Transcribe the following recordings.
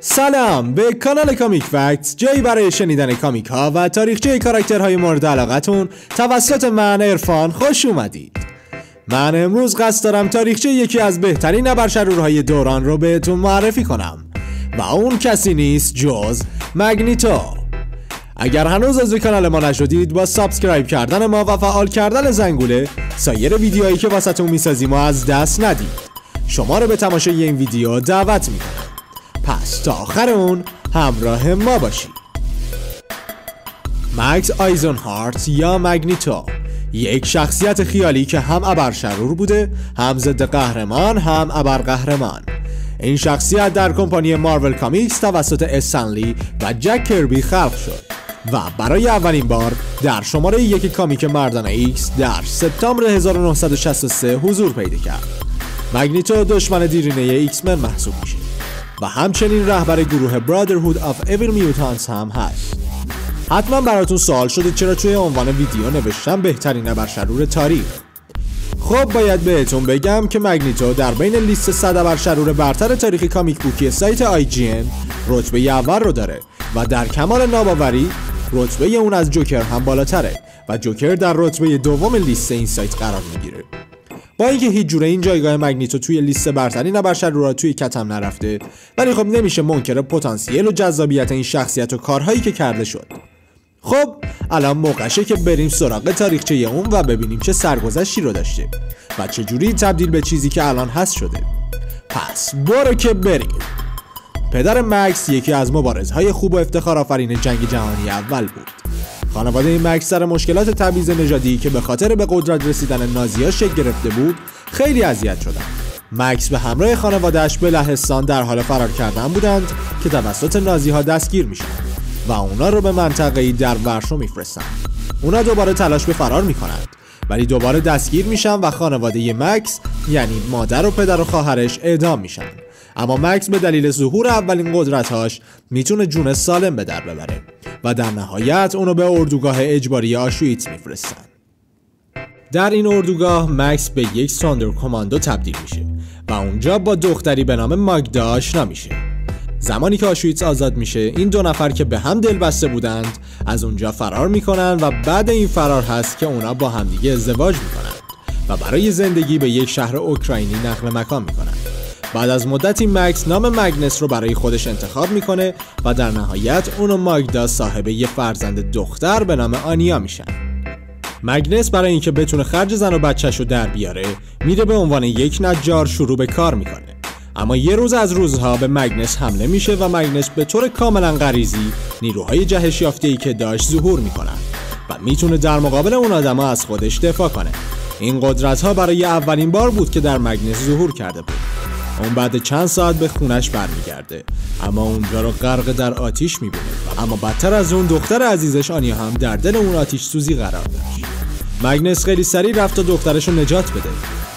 سلام به کانال کامیک فکتس، جایی برای شنیدن کامیک ها و تاریخچه کاراکترهای مورد علاقتون توسط من عرفان خوش اومدید. من امروز قصد دارم تاریخچه یکی از بهترین ابرشرورهای دوران رو بهتون معرفی کنم و اون کسی نیست جز مگنیتو. اگر هنوز عضو کانال ما نشدید با سابسکرایب کردن ما و فعال کردن زنگوله سایر ویدیوهایی که واسهتون میسازیم ما از دست ندید. شما رو به تماشای این ویدیو دعوت میکنم، پس تا آخر اون همراه ما باشید. مکس آیزنهارت یا مگنیتو یک شخصیت خیالی که هم ابرشرور بوده، هم ضد قهرمان، هم ابرقهرمان. این شخصیت در کمپانی مارول کامیکس توسط استن لی و جک کربی خلق شد و برای اولین بار در شماره یک کامیک مردان ایکس در سپتامبر 1963 حضور پیدا کرد. مگنیتو دشمن دیرینه ایکسمن محسوب میشه و همچنین رهبر گروه Brotherhood of Evil Mutants هم هست. حتما براتون سوال شده چرا توی عنوان ویدیو نوشتم بهترین ابرشرور تاریخ. خب باید بهتون بگم که مگنیتو در بین لیست 100 ابرشرور برتر تاریخ کامیک بوکی سایت IGN رتبه اول رو داره و در کمال ناباوری رتبه اون از جوکر هم بالاتره و جوکر در رتبه دوم لیست این سایت قرار میگیره. با اینکه هیچ جوره این جایگاه مگنیتو توی لیست برترین ابرشرورها توی کتم نرفته، ولی خب نمیشه منکر پتانسیل و جذابیت این شخصیت و کارهایی که کرده شد. خب الان موقعشه که بریم سراغ تاریخچه اون و ببینیم چه سرگذشتی رو داشته و چه جوری تبدیل به چیزی که الان هست شده. پس برو که بریم. پدر مکس یکی از مبارزهای خوب و افتخارآفرین جنگ جهانی اول بود. خانواده مکس سر مشکلات تبعیض نژادی که به خاطر به قدرت رسیدن نازی‌ها شکل گرفته بود خیلی اذیت شدند. مکس به همراه خانواده‌اش به لهستان در حال فرار کردن بودند که توسط نازی‌ها دستگیر میشن و اونا رو به منطقه‌ای در ورشو میفرستن. اونا دوباره تلاش به فرار میکنند ولی دوباره دستگیر میشن و خانواده مکس یعنی مادر و پدر و خواهرش اعدام میشن. اما مکس به دلیل ظهور اولین قدرت‌هاش میتونه جون سالم به در ببره و در نهایت اونو به اردوگاه اجباری آشویتس میفرستن. در این اردوگاه مکس به یک ساندر کماندو تبدیل میشه و اونجا با دختری به نام ماگدا آشنا میشه. زمانی که آشویتس آزاد میشه این دو نفر که به هم دل بسته بودند از اونجا فرار میکنن و بعد این فرار هست که اونا با همدیگه ازدواج میکنند و برای زندگی به یک شهر اوکراینی نقل مکان میکنند. بعد از مدتی مکس نام مگنس رو برای خودش انتخاب میکنه و در نهایت اون و ماگدا صاحب یه فرزند دختر به نام آنیا میشن. مگنس برای اینکه بتونه خرج زن و بچه‌شو در بیاره میره به عنوان یک نجار شروع به کار میکنه. اما یه روز از روزها به مگنس حمله میشه و مگنس به طور کاملا غریزی نیروهای جهش یافته‌ای که داشت ظهور میکنن و میتونه در مقابل اون آدما از خودش دفاع کنه. این قدرت‌ها برای اولین بار بود که در مگنس ظهور کرده بود. اون بعد چند ساعت به خونش برمیگرده اما اونجا رو غرق در آتیش میبینه. اما بدتر از اون دختر عزیزش آنیا هم در دل اون آتیش سوزی قرار داشت. مگنس خیلی سریع رفت تا دخترش رو نجات بده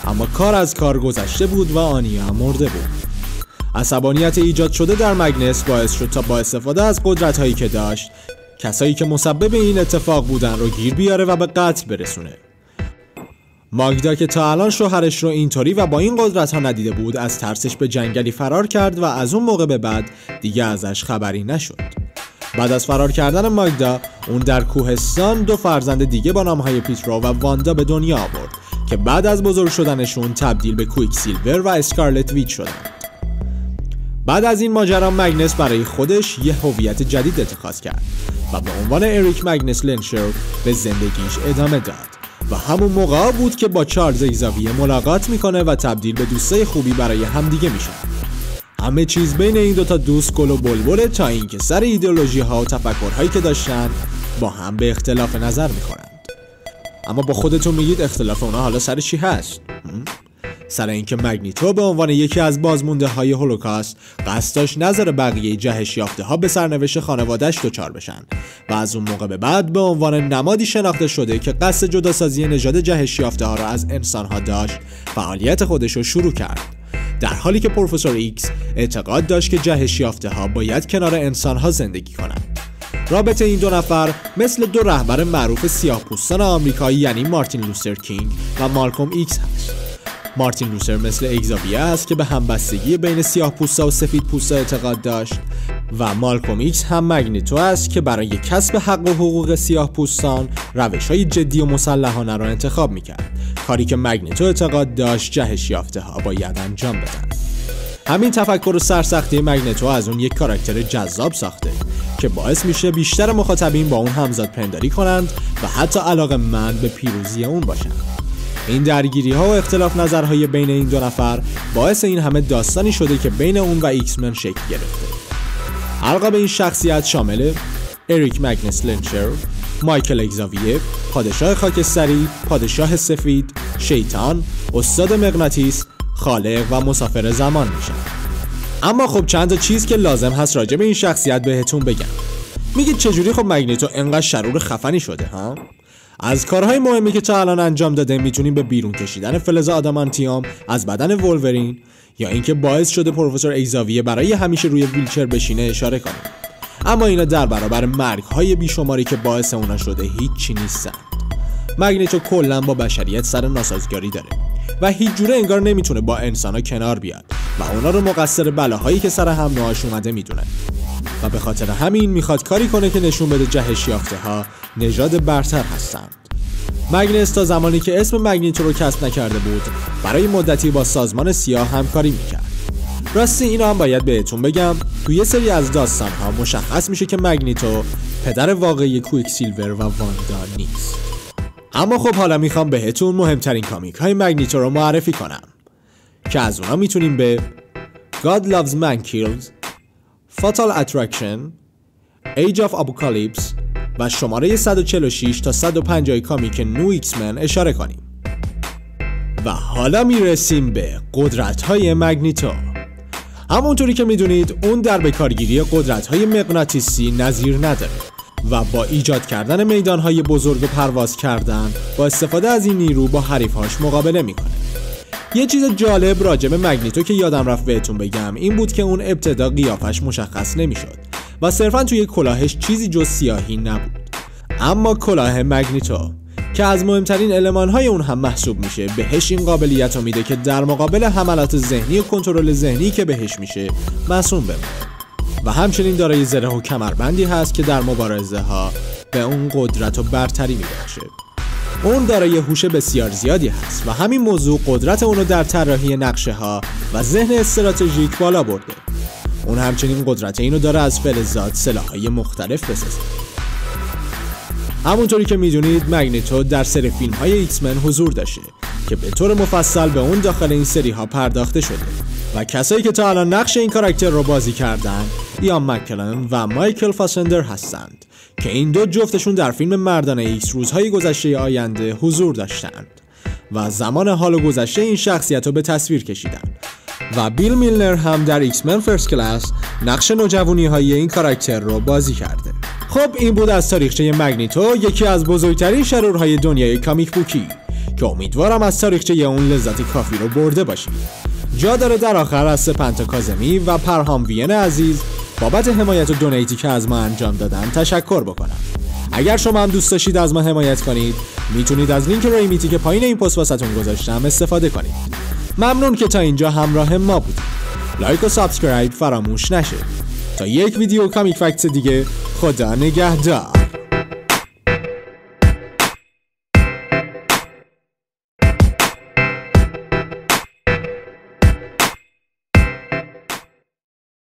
اما کار از کار گذشته بود و آنیا هم مرده بود. عصبانیت ایجاد شده در مگنس باعث شد تا با استفاده از قدرت هایی که داشت کسایی که مسبب این اتفاق بودن رو گیر بیاره و به قتل برسونه. ماگدا که تا الان شوهرش رو اینطوری و با این قدرت ها ندیده بود از ترسش به جنگلی فرار کرد و از اون موقع به بعد دیگه ازش خبری نشد. بعد از فرار کردن ماگدا اون در کوهستان دو فرزند دیگه با نامهای پیترو و واندا به دنیا آورد که بعد از بزرگ شدنشون تبدیل به کویکسیلور و اسکارلت ویچ شدن. بعد از این ماجرا مگنس برای خودش یه هویت جدید اتخاذ کرد و به عنوان اریک مگنوس لهنشر به زندگیش ادامه داد. و همون موقع بود که با چارلز ایزاویه ملاقات میکنه و تبدیل به دوستای خوبی برای همدیگه میشن. همه چیز بین این دوتا دوست گل و بلبله تا اینکه سر ایدئولوژی ها و تفکرهایی که داشتن با هم به اختلاف نظر میخورند. اما با خودتون میگید اختلاف اونا حالا سر چی هست؟ سر اینکه مگنیتو به عنوان یکی از بازمونده های هولوکاست قصد داشت نذاره بقیه جهش یافته ها به سرنوشت خانواده‌اش دچار بشن و از اون موقع به بعد به عنوان نمادی شناخته شده که قصد جداسازی نژاد جهش یافته ها را از انسان ها داشت فعالیت خودش رو شروع کرد. در حالی که پروفسور ایکس اعتقاد داشت که جهش یافته ها باید کنار انسان ها زندگی کنند. رابطه این دو نفر مثل دو رهبر معروف سیاه‌پوستان آمریکایی یعنی مارتین لوتر کینگ و مالکوم ایکس هست. مارتین لوتر مثل اگزابیه است که به همبستگی بین سیاه‌پوستا و سفیدپوستا اعتقاد داشت و مالکوم ایکس هم مگنتو است که برای کسب حق و حقوق سیاه‌پوستان روش‌های جدی و مسلحانه را انتخاب می‌کرد، کاری که مگنتو اعتقاد داشت جهش یافته‌ها باید انجام بدهند. همین تفکر و سرسختی مگنتو از اون یک کاراکتر جذاب ساخته که باعث میشه بیشتر مخاطبین با اون همزاد پنداری کنند و حتی علاقه‌مند به پیروزی اون باشند. این درگیری ها و اختلاف نظرهای بین این دو نفر باعث این همه داستانی شده که بین اون و ایکسمن شکل گرفته. القاب این شخصیت شامل اریک مگنوس لهنشر، مایکل اگزاویر، پادشاه خاکستری، پادشاه سفید، شیطان، استاد مغناطیس، خالق و مسافر زمان میشن. اما خب چند تا چیز که لازم هست راجع به این شخصیت بهتون بگم. میگید چجوری خب مگنتو انقدر شرور خفنی شده ها؟ از کارهای مهمی که تا الان انجام داده میتونیم به بیرون کشیدن فلز آدامانتیوم از بدن وولورین یا اینکه باعث شده پروفسور ایزاویه برای همیشه روی ویلچر بشینه اشاره کنیم. اما اینا در برابر مرگ‌های بیشماری که باعث اونا شده هیچی نیستن. مگنتو کلا با بشریت سر ناسازگاری داره و هیچ جوره انگار نمیتونه با انسانا کنار بیاد و اونا رو مقصر بلاهایی که سر هم نوآش اومده میدونه و به خاطر همین میخواد کاری کنه که نشون بده جهش یافته‌ها نژاد برتر هستند. مگنوس تا زمانی که اسم مگنتو رو کسب نکرده بود، برای مدتی با سازمان سیاه همکاری میکرد. راستی اینو هم باید بهتون بگم، توی یه سری از داستان‌ها مشخص میشه که مگنتو پدر واقعی کویکسیلور و واندا نیست. اما خب حالا میخوام بهتون مهمترین کامیک های مگنتو رو معرفی کنم که از اونا میتونیم به God Loves Man Kills، Fatal Attraction، Age of Apocalypse و شماره 146 تا 150 کامیک نو ایکسمن اشاره کنیم. و حالا میرسیم به قدرت‌های مگنتو. همونطوری که میدونید اون در بکارگیری قدرت‌های مغناطیسی نظیر نداره و با ایجاد کردن میدان‌های بزرگ و پرواز کردن با استفاده از این نیرو با حریف‌هاش مقابله میکنه. یه چیز جالب راجع به مگنتو که یادم رفت بهتون بگم این بود که اون ابتدا قیافش مشخص نمیشد و صرفاً توی کلاهش چیزی جز سیاهی نبود. اما کلاه مگنتو که از مهمترین المان‌های اون هم محسوب میشه بهش این قابلیت رو میده که در مقابل حملات ذهنی و کنترل ذهنی که بهش میشه معصوم بمونه و همچنین دارای زره و کمربندی هست که در مبارزه ها به اون قدرت و برتری میبخشه. اون دارای هوش بسیار زیادی هست و همین موضوع قدرت اونو در طراحی نقشه ها و ذهن استراتژیک بالا برده. اون همچنین قدرت اینو داره از فلزات سلاح‌های مختلف بسازه. همونطوری که میدونید مگنتو در سری فیلم‌های ایکسمن حضور داشته که به طور مفصل به اون داخل این سری ها پرداخته شده و کسایی که تا الان نقش این کاراکتر رو بازی کردن ایان مکلن و مایکل فاسبندر هستند که این دو جفتشون در فیلم مردانه ایکس روزهای گذشته آینده حضور داشتند و زمان حال و گذشته این شخصیت رو به تصویر کشیدند و بیل میلنر هم در ایکسمن فرست کلاس نقش نوجوانی های این کاراکتر رو بازی کرده. خب این بود از تاریخچه مگنتو، یکی از بزرگترین شرورهای دنیای کامیک بوکی که امیدوارم از تاریخچه اون لذت کافی رو برده باشید. جا داره در آخر از سپنتا کاظمی و پرهام وین عزیز بابت حمایت و دونیتی که از ما انجام دادن تشکر بکنم. اگر شما هم دوست داشتید از ما حمایت کنید میتونید از لینک ریمیتی که پایین این پست واسهتون گذاشتم استفاده کنید. ممنون که تا اینجا همراه ما بودید. لایک و سابسکرایب فراموش نشه. تا یک ویدیو کامیک فکتس دیگه، خدا نگهدار.